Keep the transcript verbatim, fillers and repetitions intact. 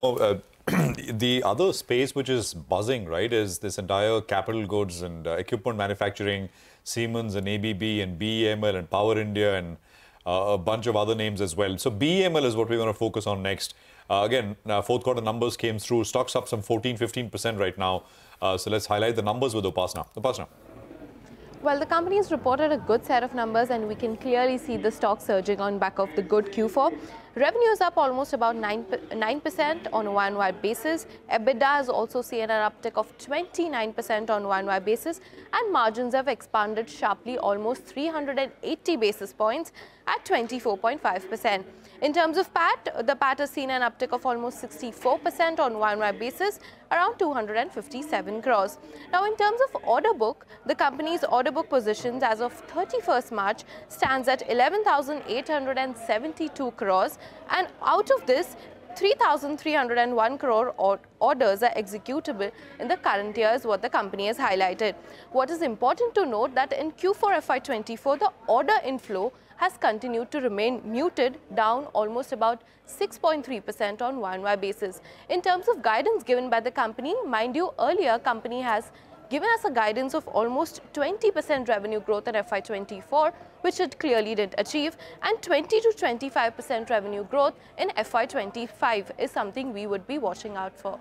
Oh, uh, the other space which is buzzing, right, is this entire capital goods and uh, equipment manufacturing, Siemens and A B B and B E M L and Power India and uh, a bunch of other names as well. So B E M L is what we're going to focus on next. Uh, again, uh, fourth quarter numbers came through. Stocks up some fourteen, fifteen percent right now. Uh, so let's highlight the numbers with Upasana. Upasana. Well, the company's reported a good set of numbers and we can clearly see the stock surging on back of the good Q four. Revenues up almost about nine percent on a Y O Y basis. EBITDA has also seen an uptick of twenty-nine percent on Y O Y basis and margins have expanded sharply almost three hundred eighty basis points at twenty-four point five percent. In terms of P A T, the P A T has seen an uptick of almost sixty-four percent on Y O Y basis, around two hundred fifty-seven crores. Now, in terms of order book, the company's order book positions as of thirty-first March stands at eleven thousand eight hundred seventy-two crores, and out of this, three thousand three hundred one crore or orders are executable in the current year is what the company has highlighted. What is important to note that in Q four F Y twenty-four, the order inflow has continued to remain muted, down almost about six point three percent on Y O Y basis. In terms of guidance given by the company, mind you, earlier company has given us a guidance of almost twenty percent revenue growth in F Y twenty-four, which it clearly didn't achieve, and twenty to twenty-five percent revenue growth in F Y twenty-five is something we would be watching out for.